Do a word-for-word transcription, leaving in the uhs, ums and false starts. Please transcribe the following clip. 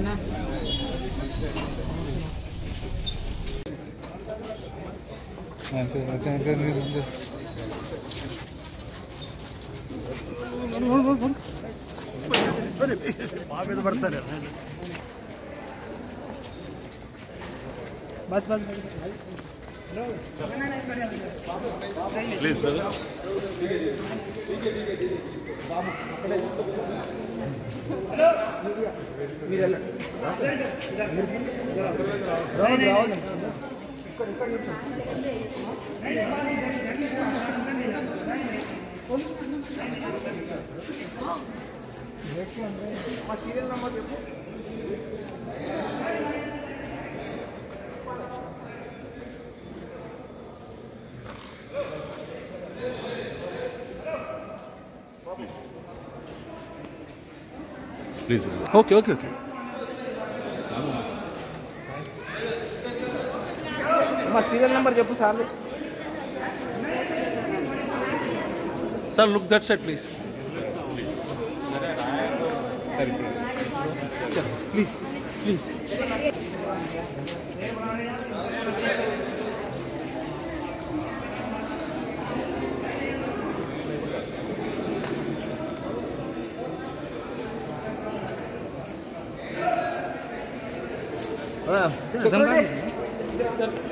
है ना। बस बस serial number please okay okay okay ma serial number cheppu sir sir look that side please please please please Well, so,